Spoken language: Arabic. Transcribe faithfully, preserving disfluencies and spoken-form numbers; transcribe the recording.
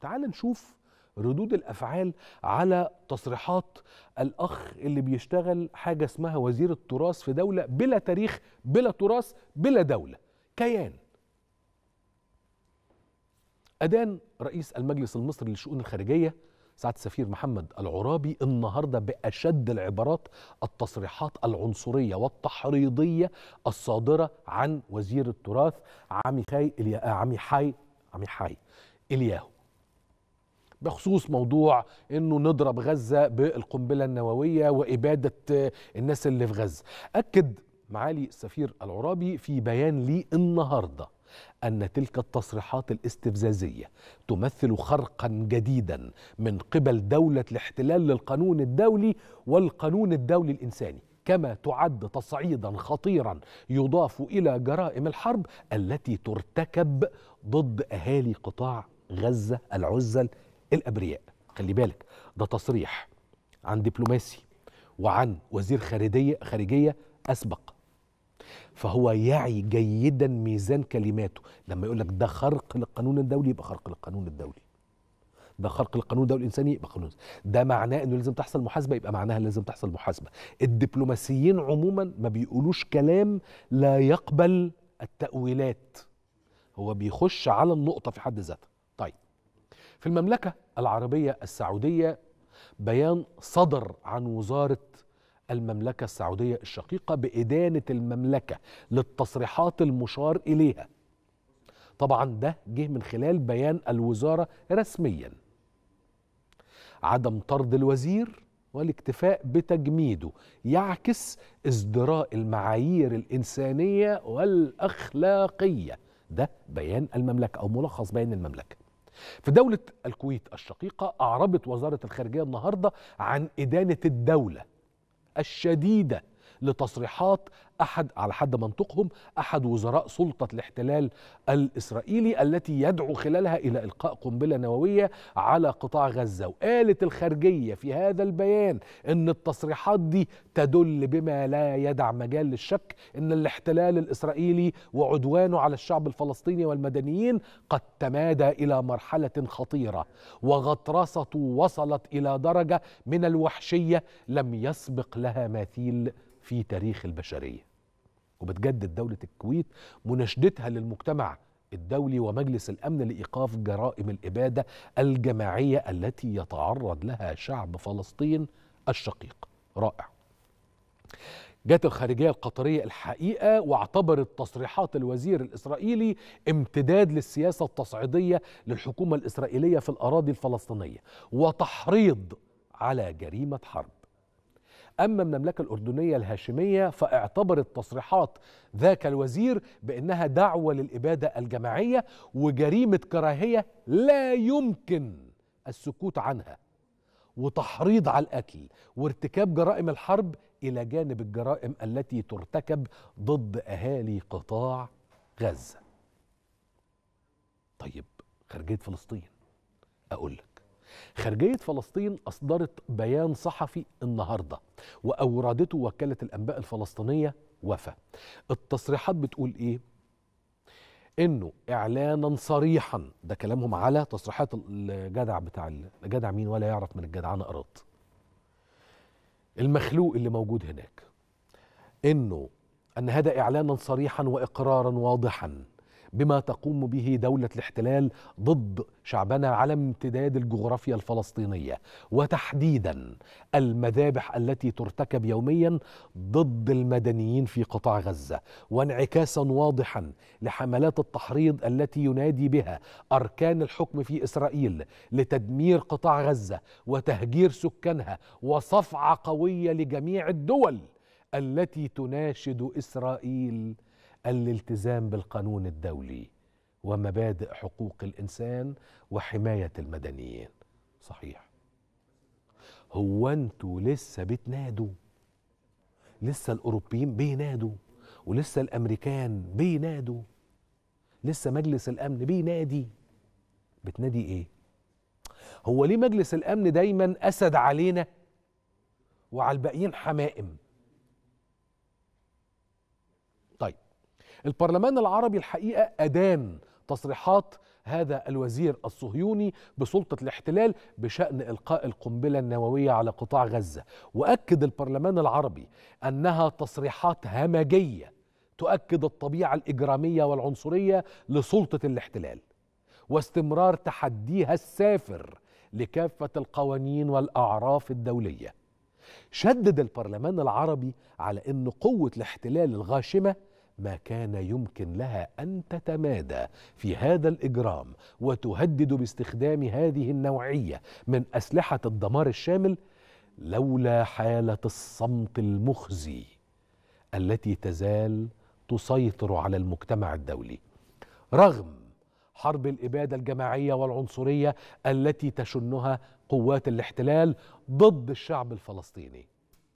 تعال نشوف ردود الأفعال على تصريحات الأخ اللي بيشتغل حاجة اسمها وزير التراث في دولة بلا تاريخ بلا تراث بلا دولة، كيان. أدان رئيس المجلس المصري للشؤون الخارجية سعادة السفير محمد العرابي النهاردة بأشد العبارات التصريحات العنصرية والتحريضية الصادرة عن وزير التراث عمي خاي إليا... عمي حي عمي حي إلياهو بخصوص موضوع انه نضرب غزة بالقنبلة النووية وإبادة الناس اللي في غزة. أكد معالي السفير العرابي في بيان لي النهاردة أن تلك التصريحات الاستفزازية تمثل خرقا جديدا من قبل دولة الاحتلال للقانون الدولي والقانون الدولي الإنساني، كما تعد تصعيدا خطيرا يضاف إلى جرائم الحرب التي ترتكب ضد أهالي قطاع غزة العزل الأبرياء. خلي بالك، ده تصريح عن دبلوماسي وعن وزير خارجية خارجية أسبق، فهو يعي جيدا ميزان كلماته. لما يقول لك ده خرق للقانون الدولي يبقى خرق للقانون الدولي، ده خرق للقانون الدولي الإنساني يبقى قانون، ده معناه انه لازم تحصل محاسبة يبقى معناها لازم تحصل محاسبة. الدبلوماسيين عموما ما بيقولوش كلام لا يقبل التأويلات، هو بيخش على النقطة في حد ذاتها. طيب، في المملكة العربية السعودية بيان صدر عن وزارة المملكة السعودية الشقيقة بإدانة المملكة للتصريحات المشار إليها. طبعا ده جه من خلال بيان الوزارة رسميا. عدم طرد الوزير والاكتفاء بتجميده يعكس ازدراء المعايير الإنسانية والأخلاقية، ده بيان المملكة أو ملخص بيان المملكة. في دولة الكويت الشقيقة أعربت وزارة الخارجية النهاردة عن إدانة الدولة الشديدة لتصريحات أحد على حد منطقهم أحد وزراء سلطة الاحتلال الإسرائيلي التي يدعو خلالها إلى إلقاء قنبلة نووية على قطاع غزة. وقالت الخارجية في هذا البيان إن التصريحات دي تدل بما لا يدع مجال للشك إن الاحتلال الإسرائيلي وعدوانه على الشعب الفلسطيني والمدنيين قد تمادى إلى مرحلة خطيرة وغطرسته وصلت إلى درجة من الوحشية لم يسبق لها مثيل في تاريخ البشرية. وبتجدد دولة الكويت مناشدتها للمجتمع الدولي ومجلس الأمن لإيقاف جرائم الإبادة الجماعية التي يتعرض لها شعب فلسطين الشقيق. رائع. جت الخارجية القطرية الحقيقة واعتبرت تصريحات الوزير الإسرائيلي امتداد للسياسة التصعيدية للحكومة الإسرائيلية في الأراضي الفلسطينية وتحريض على جريمة حرب. أما المملكة الأردنية الهاشمية فاعتبرت تصريحات ذاك الوزير بأنها دعوة للإبادة الجماعية وجريمة كراهية لا يمكن السكوت عنها وتحريض على القتل وارتكاب جرائم الحرب إلى جانب الجرائم التي ترتكب ضد أهالي قطاع غزة. طيب، خارجية فلسطين أقول لك. خارجية فلسطين أصدرت بيان صحفي النهاردة وأوردته وكالة الأنباء الفلسطينية وفا. التصريحات بتقول إيه؟ إنه إعلانا صريحا، ده كلامهم على تصريحات الجدع بتاع الجدع مين ولا يعرف من الجدعانة أراض المخلوق اللي موجود هناك، إنه أن هذا إعلانا صريحا وإقرارا واضحا بما تقوم به دولة الاحتلال ضد شعبنا على امتداد الجغرافيا الفلسطينية وتحديدا المذابح التي ترتكب يوميا ضد المدنيين في قطاع غزة، وانعكاسا واضحا لحملات التحريض التي ينادي بها أركان الحكم في إسرائيل لتدمير قطاع غزة وتهجير سكانها، وصفعة قوية لجميع الدول التي تناشد إسرائيل الالتزام بالقانون الدولي ومبادئ حقوق الإنسان وحماية المدنيين. صحيح، هو انتوا لسه بتنادوا؟ لسه الأوروبيين بينادوا، ولسه الأمريكان بينادوا، لسه مجلس الأمن بينادي. بتنادي إيه؟ هو ليه مجلس الأمن دايما أسد علينا وعلى الباقيين حمائم؟ البرلمان العربي الحقيقة أدان تصريحات هذا الوزير الصهيوني بسلطة الاحتلال بشأن إلقاء القنبلة النووية على قطاع غزة. وأكد البرلمان العربي أنها تصريحات همجية تؤكد الطبيعة الإجرامية والعنصرية لسلطة الاحتلال واستمرار تحديها السافر لكافة القوانين والأعراف الدولية. شدد البرلمان العربي على أن قوة الاحتلال الغاشمة ما كان يمكن لها أن تتمادى في هذا الإجرام، وتهدد باستخدام هذه النوعية من أسلحة الدمار الشامل لولا حالة الصمت المخزي التي تزال تسيطر على المجتمع الدولي رغم حرب الإبادة الجماعية والعنصرية التي تشنها قوات الاحتلال ضد الشعب الفلسطيني.